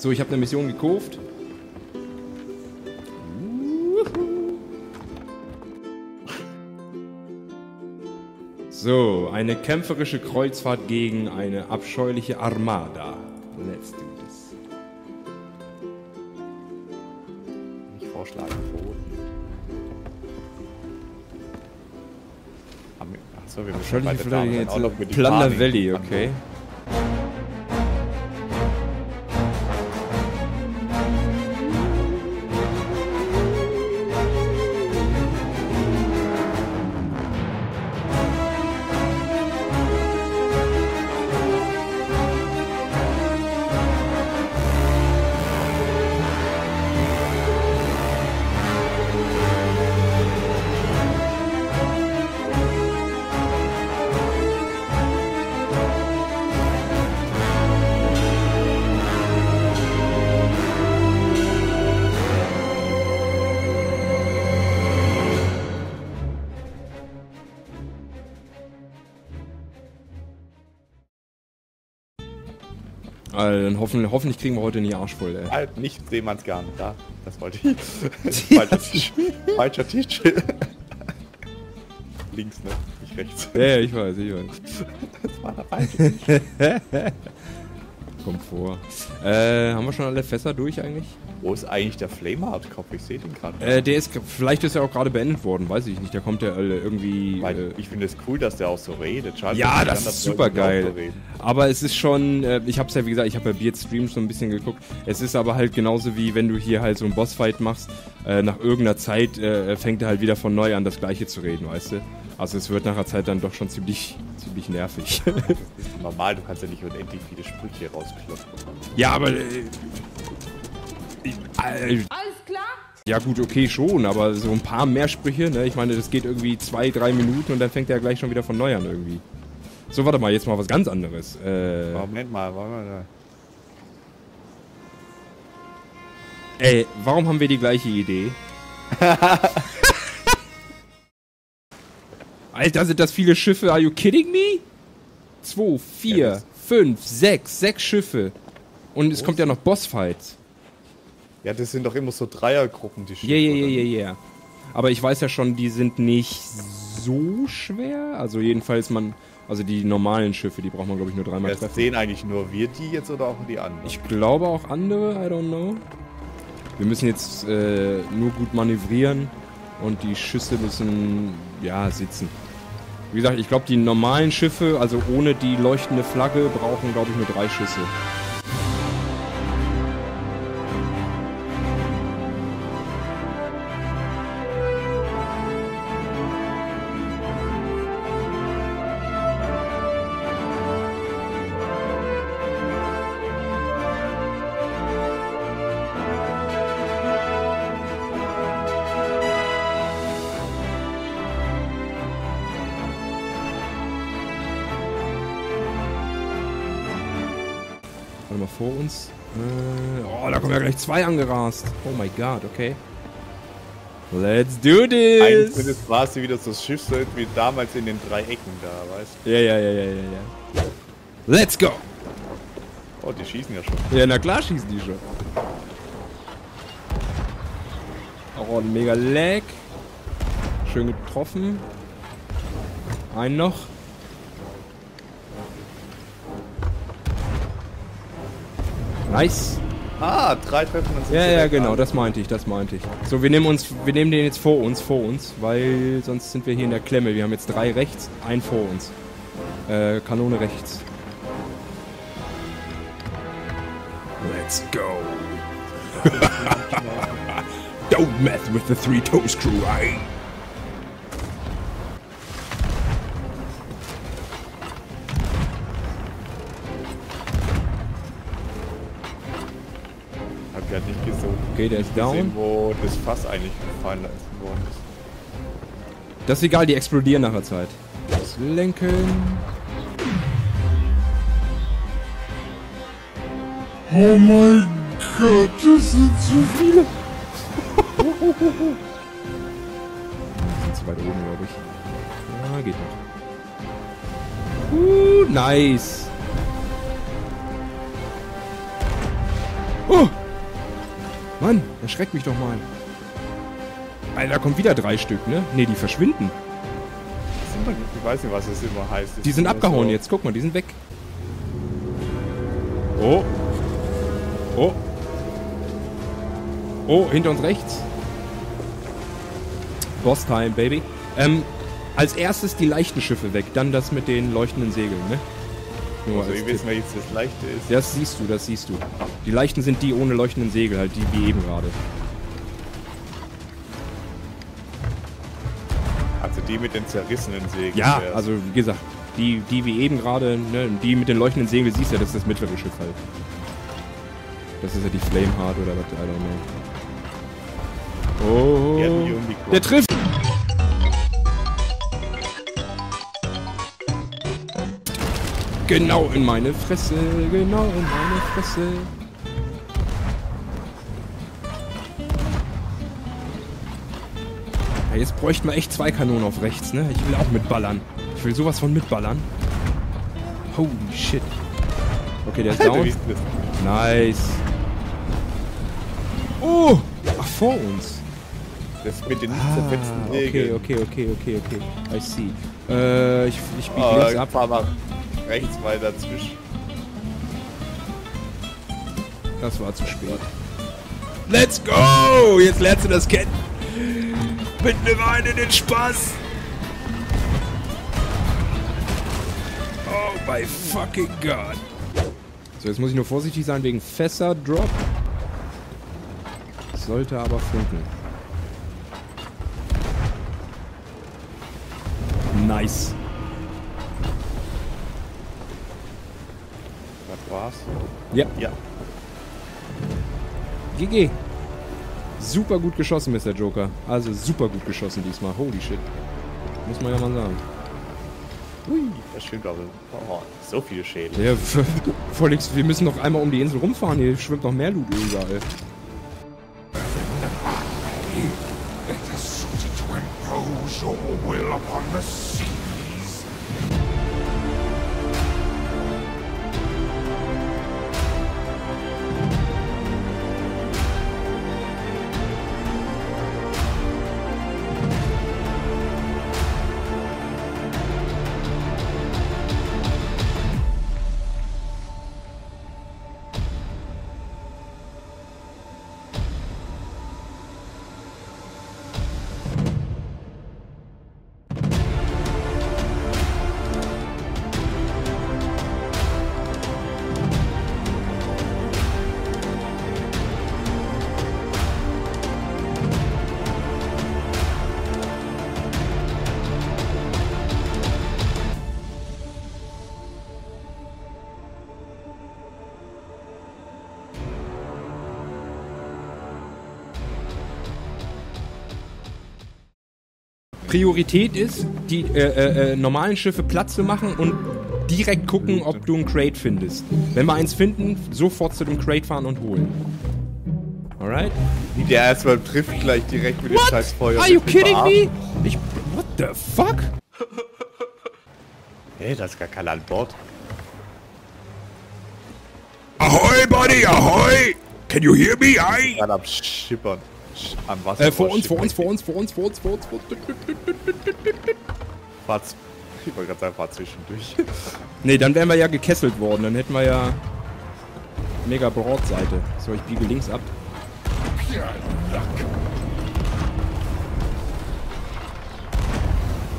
So, ich habe eine Mission gekauft. So, eine kämpferische Kreuzfahrt gegen eine abscheuliche Armada. Let's do this. Nicht vorschlagen, verboten. Achso, wir müssen weiter jetzt auch noch mit Plunder Valley, okay. Also, dann hoffentlich kriegen wir heute einen Arsch voll, ey. Halt nicht Seemannsgarn, da. Das wollte ich. Falscher Tisch. Falscher Tisch. Links, ne? Nicht rechts. Ja, ich weiß, ich weiß. Das war der falsche Tisch. Kommt vor. Haben wir schon alle Fässer durch eigentlich? Wo ist eigentlich der Flameheart-Kopf? Ich sehe den gerade. Der ist, vielleicht ist er auch gerade beendet worden, weiß ich nicht. Da kommt der irgendwie... Ich finde es cool, dass der auch so redet. Scheiße, ja, das ist super geil. Aber es ist schon, ich habe es ja wie gesagt, ich habe ja Beard Streams so ein bisschen geguckt. Es ist aber halt genauso wie, wenn du hier halt so einen Bossfight machst. Nach irgendeiner Zeit fängt er halt wieder von neu an, das Gleiche zu reden, weißt du? Also es wird nach einer Zeit dann doch schon ziemlich nervig. Das ist normal, du kannst ja nicht unendlich viele Sprüche rauskloppen. Ja, aber... alles klar? Ja gut, okay, schon, aber so ein paar mehr Sprüche, ne? Ich meine, das geht irgendwie 2-3 Minuten und dann fängt er gleich schon wieder von neu an irgendwie. So, warte mal, jetzt mal was ganz anderes. Moment mal, warte mal. Ey, warum haben wir die gleiche Idee? Alter, sind das viele Schiffe? Are you kidding me? 2, 4, 5, 6 Schiffe. Und es kommt ja noch Bossfights. Ja, das sind doch immer so Dreiergruppen, die Schiffe. Ja. Aber ich weiß ja schon, die sind nicht so schwer. Also jedenfalls also die normalen Schiffe, die braucht man glaube ich nur dreimal treffen. Das sehen eigentlich nur wir die jetzt oder auch die anderen? Ich glaube auch andere, I don't know. Wir müssen jetzt nur gut manövrieren und die Schüsse müssen, ja, sitzen. Wie gesagt, ich glaube, die normalen Schiffe, also ohne die leuchtende Flagge, brauchen, glaube ich, nur 3 Schüsse. Warte mal, vor uns. Oh, da kommen ja gleich 2 angerast. Oh my god, okay. Let's do this! Eigentlich war es wieder so Schiffswelt wie damals in den 3 Ecken da, weißt du? Ja. Let's go! Oh, die schießen ja schon. Ja, na klar schießen die schon. Oh, ein mega Lag. Schön getroffen. Einen noch. Nice. Ah, 3 Treffen und 6. Ja, genau, das meinte ich. So, wir nehmen den jetzt vor uns, weil sonst sind wir hier in der Klemme. Wir haben jetzt 3 rechts, 1 vor uns. Kanone rechts. Let's go. Don't mess with the 3 Toast Crew, right? Ja, nicht gesund. Okay, der ist down. Gesehen, wo das Fass eigentlich gefallen worden ist. Das ist egal, die explodieren nach der Zeit. Das Lenken. Oh mein Gott, das sind zu viele. Wir sind zu weit oben, glaube ich. Ah, geht noch. Nice. Oh! Mann, erschreck mich doch mal. Alter, da kommt wieder 3 Stück, ne? Ne, die verschwinden. Ich weiß nicht, was das immer heißt. Die sind abgehauen jetzt. Guck mal, die sind weg. Oh. Oh. Oh, hinter uns rechts. Boss-Time, Baby. Als erstes die leichten Schiffe weg, dann das mit den leuchtenden Segeln, ne? Nur also, wir wissen ja jetzt, das leichte ist. Das siehst du, das siehst du. Die leichten sind die ohne leuchtenden Segel, halt die wie eben gerade. Also die mit den zerrissenen Segeln. Ja, erst. Also wie gesagt, die wie eben gerade, ne? Die mit den leuchtenden Segeln siehst du ja, das ist das mittlere Schiff halt. Das ist ja die Flameheart oder was, I don't know. Oh, der trifft! Genau in meine Fresse, genau in meine Fresse. Ja, jetzt bräuchten wir echt 2 Kanonen auf rechts, ne? Ich will auch mitballern. Ich will sowas von mitballern. Holy shit. Okay, der ist down. Nice. Oh! Ach, vor uns. Das mit den zerfetzten Nägeln. Okay. I see. Ich biege links ab. Fahr mal rechts weiter zwischen. Das war zu spät. Let's go! Jetzt lernst du das kennen. Mit mir rein in den Spaß. Oh my fucking God. So, jetzt muss ich nur vorsichtig sein wegen Fässerdrop. Sollte aber funkeln. Nice. Das war's. Ja. Ja. GG. Super gut geschossen, Mr. Joker. Also super gut geschossen diesmal. Holy shit. Muss man ja mal sagen. Ui, das schwimmt aber. Oh, so viele Schäden. Ja, voll nix. Wir müssen noch einmal um die Insel rumfahren. Hier schwimmt noch mehr Loot überall. Your will upon the seas. Priorität ist, die normalen Schiffe Platz zu machen und direkt gucken, ob du einen Crate findest. Wenn wir eins finden, sofort zu dem Crate fahren und holen. Alright? Wie der erstmal trifft gleich direkt mit dem scheiß Feuer. Are you kidding me? What the fuck? Hey, da ist gar keiner an Bord. Ahoi, buddy, ahoi! Can you hear me? Aye? Gerade am Schippern. Am Wasser vor uns. Fahrt's. Ich wollte gerade sagen, fahr zwischendurch. Ne, dann wären wir ja gekesselt worden. Dann hätten wir ja mega Bordseite. So, ich biege links ab.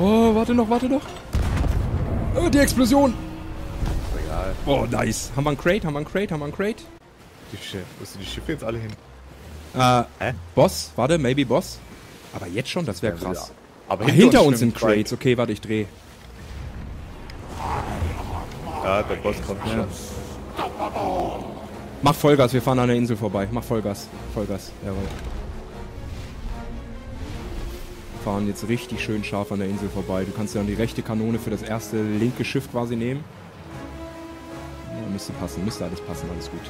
Oh, warte noch. Oh, die Explosion. Real. Oh, nice. Haben wir einen Crate? Wo sind die Schiffe jetzt alle hin? Boss? Warte, maybe Boss? Aber jetzt schon? Das wäre krass. Ja. Aber hinter uns sind Crates. Okay, warte, ich dreh. Ja, der Boss kommt schon. Mach Vollgas, wir fahren an der Insel vorbei. Mach Vollgas. Vollgas, jawohl. Wir fahren jetzt richtig schön scharf an der Insel vorbei. Du kannst ja dann die rechte Kanone für das erste linke Schiff quasi nehmen. Ja, müsste alles passen, alles gut.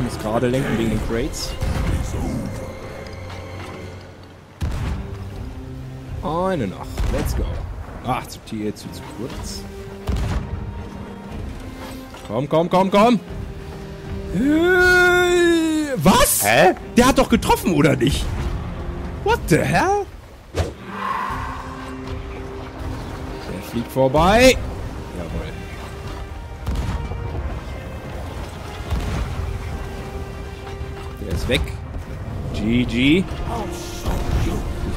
Ich muss gerade lenken wegen den Crates. Eine noch. Let's go. Ach, zu kurz. Komm, komm, komm, komm. Was? Hä? Der hat doch getroffen, oder nicht? What the hell? Der fliegt vorbei. Jawohl. Der ist weg. GG. Ich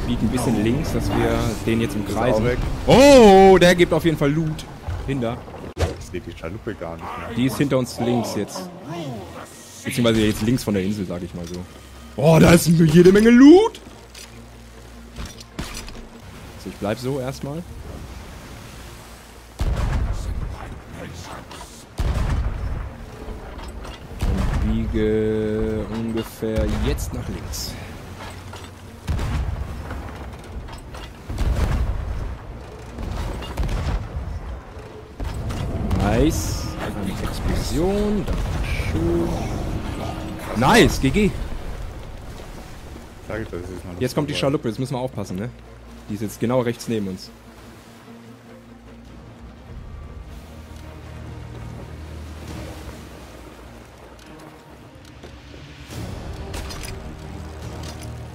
fliege ein bisschen links, dass wir den jetzt im Kreis. Oh, der gibt auf jeden Fall Loot. Hinter. Das geht die Schaluppe gar nicht mehr. Die ist hinter uns links jetzt. Beziehungsweise jetzt links von der Insel, sag ich mal so. Oh, da ist jede Menge Loot. Also ich bleib so erstmal. Und biege ungefähr jetzt nach links. Nice. Eine Explosion. Dankeschön. Nice, GG. Jetzt kommt die Schaluppe, jetzt müssen wir aufpassen, ne? Die ist jetzt genau rechts neben uns.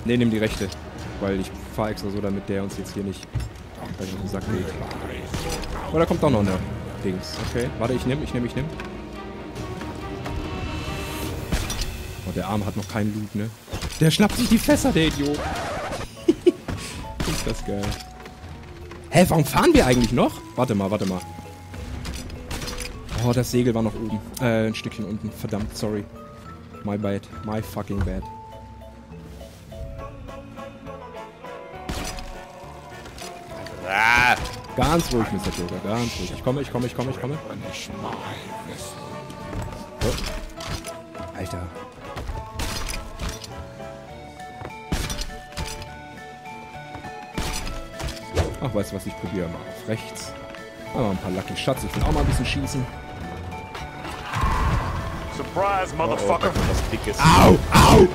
Ne, nimm die rechte. Weil ich fahre extra so, damit der uns jetzt hier nicht auf den Sack geht. Oh, da kommt auch noch eine Dings. Okay, warte, ich nehm. Oh, der Arm hat noch keinen Loot, ne? Der schnappt sich die Fässer, der Idiot. Ist das geil. Hä, warum fahren wir eigentlich noch? Warte mal, warte mal. Oh, das Segel war noch oben. Ein Stückchen unten. Verdammt, sorry. My bad. My fucking bad. Ah, ganz ruhig, Mr. Joker. Ganz ruhig. Ich komme. Oh. Alter. Ach, weißt du was, ich probiere mal auf rechts. Aber ein paar Lucky Shots, ich will auch mal ein bisschen schießen. Surprise, Motherfucker! Au! Au!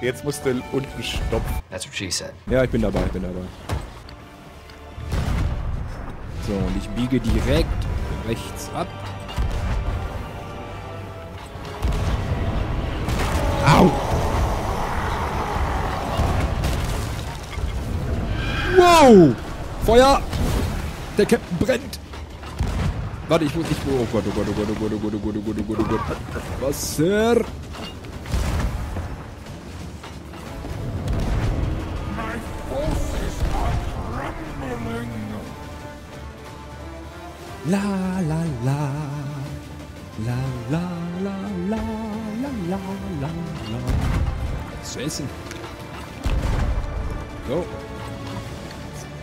Jetzt musst du unten stopfen. That's what she said. Ja, ich bin dabei. So, und ich biege direkt rechts ab. Au! Wow! Feuer! Der Captain brennt! Warte, ich muss nicht. Oh Gott. Wasser! Zu essen. So.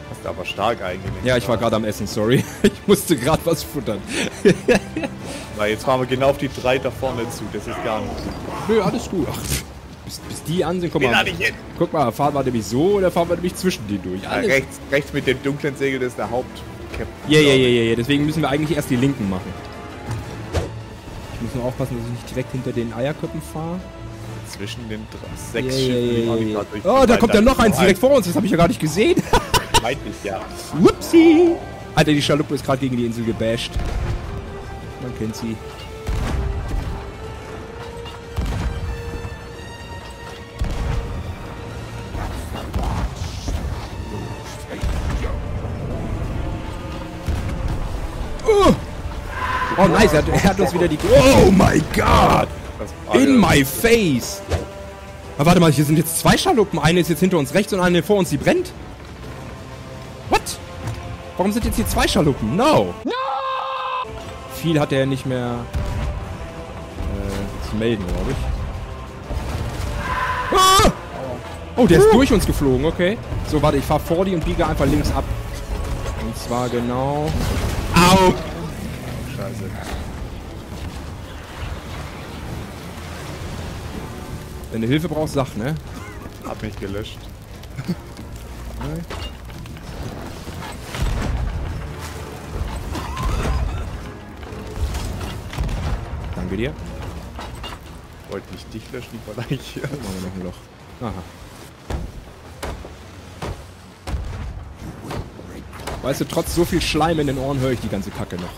Hast du aber stark eingelenkt. Ja, ich war gerade am Essen, sorry. Ich musste gerade was futtern. Weil jetzt fahren wir genau auf die drei da vorne zu, das ist gar nicht. Nö, alles gut. Ach, bis die an sind, guck mal. Guck mal, fahren wir nämlich so oder fahren wir nämlich zwischen die durch? Ja, rechts mit dem dunklen Segel, das ist der Hauptcap. Ja, deswegen müssen wir eigentlich erst die linken machen. Ich muss nur aufpassen, dass ich nicht direkt hinter den Eierköppen fahre. Zwischen den 6 Schiffen. Yeah. Oh, da kommt ja noch eins direkt vor uns, das habe ich ja gar nicht gesehen. Meint nicht, ja. Whoopsie! Alter, die Schaluppe ist gerade gegen die Insel gebasht. Man kennt sie. Oh, nice, er hat uns wieder die... Oh my god! In my face! Aber warte mal, hier sind jetzt zwei Schaluppen. Eine ist jetzt hinter uns rechts und eine vor uns, die brennt. What? Warum sind jetzt hier zwei Schaluppen? No! No! Viel hat er nicht mehr zu melden, glaube ich. Ah! Oh, der ist durch uns geflogen, okay. So, warte, ich fahre vor die und biege einfach links ab. Und zwar genau... Au! Scheiße. Wenn du Hilfe brauchst, sag, ne? Hab mich gelöscht. Okay. Danke dir. Wollte nicht dich löschen, lieber gleich hier. Machen wir noch ein Loch. Aha. Weißt du, trotz so viel Schleim in den Ohren höre ich die ganze Kacke noch.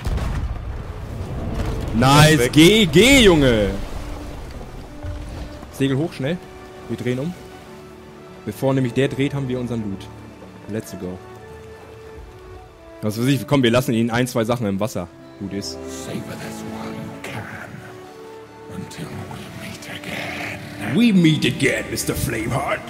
Nice! GG, Junge! Segel hoch, schnell. Wir drehen um. Bevor nämlich der dreht, haben wir unseren Loot. Let's go. Was weiß ich, komm, wir lassen ihn ein, zwei Sachen im Wasser. Gut ist. We meet again, Mr. Flameheart.